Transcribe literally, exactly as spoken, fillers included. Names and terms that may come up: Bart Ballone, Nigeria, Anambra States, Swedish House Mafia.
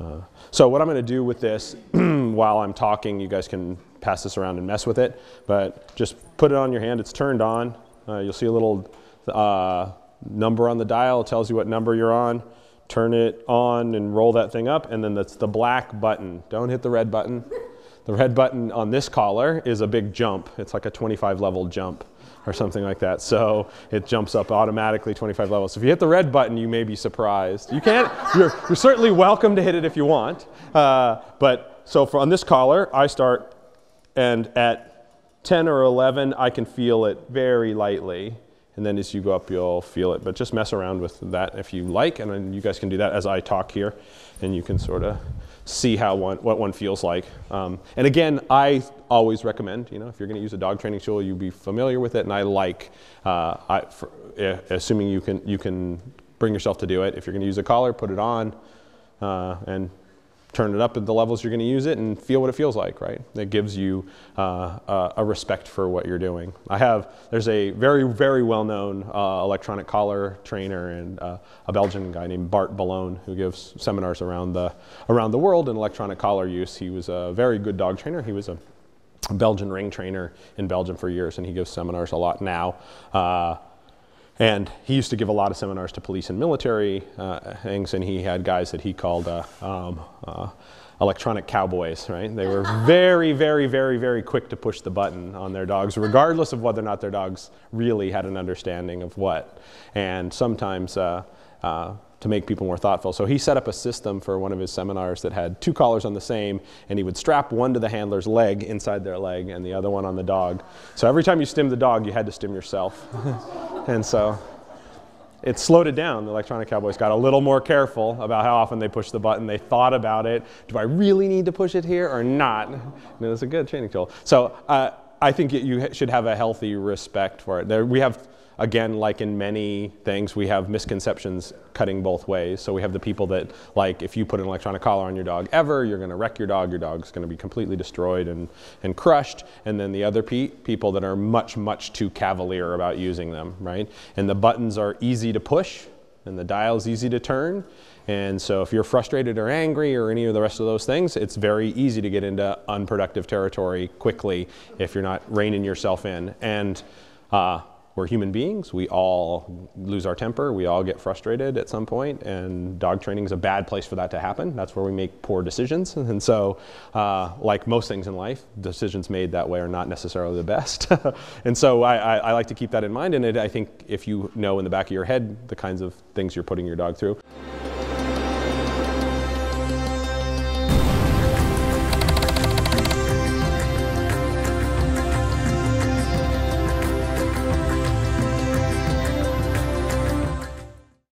Uh, so what I'm going to do with this, while I'm talking, you guys can pass this around and mess with it, but just put it on your hand. It's turned on. Uh, you'll see a little uh, number on the dial. It tells you what number you're on. Turn it on and roll that thing up, and then that's the black button. Don't hit the red button. The red button on this collar is a big jump. It's like a twenty-five level jump or something like that. So it jumps up automatically twenty-five levels. So if you hit the red button, you may be surprised. You can't, you're, you're certainly welcome to hit it if you want. Uh, but so for, on this collar, I start, and at ten or eleven, I can feel it very lightly. And then as you go up, you'll feel it. But just mess around with that if you like. And then you guys can do that as I talk here. And you can sort of see how one, what one feels like. Um, and again, I always recommend, you know, if you're going to use a dog training tool, you be familiar with it. And I like, uh, I, for, uh, assuming you can, you can bring yourself to do it. If you're going to use a collar, put it on uh, and turn it up at the levels you're going to use it and feel what it feels like, right? It gives you uh, a, a respect for what you're doing. I have, there's a very, very well-known uh, electronic collar trainer and uh, a Belgian guy named Bart Ballone who gives seminars around the, around the world in electronic collar use. He was a very good dog trainer. He was a Belgian ring trainer in Belgium for years, and he gives seminars a lot now. Uh, And he used to give a lot of seminars to police and military uh, things, and he had guys that he called uh, um, uh, electronic cowboys, right? They were very, very, very, very quick to push the button on their dogs, regardless of whether or not their dogs really had an understanding of what. And sometimes uh, uh, to make people more thoughtful. So he set up a system for one of his seminars that had two collars on the same, and he would strap one to the handler's leg inside their leg and the other one on the dog. So every time you stim the dog, you had to stim yourself. And so it slowed it down. The electronic cowboys got a little more careful about how often they pushed the button. They thought about it. Do I really need to push it here or not? And it was a good training tool. So uh, I think it, you should have a healthy respect for it. There, we have, again, like in many things, we have misconceptions cutting both ways. So we have the people that, like, if you put an electronic collar on your dog ever, you're going to wreck your dog. Your dog's going to be completely destroyed and, and crushed. And then the other pe people that are much, much too cavalier about using them, right? And the buttons are easy to push, and the dial's easy to turn. And so if you're frustrated or angry or any of the rest of those things, it's very easy to get into unproductive territory quickly if you're not reining yourself in. And uh, we're human beings. We all lose our temper. We all get frustrated at some point, and dog training is a bad place for that to happen. That's where we make poor decisions. And so, uh, like most things in life, decisions made that way are not necessarily the best. And so I, I, I like to keep that in mind. And it, I think if you know in the back of your head the kinds of things you're putting your dog through.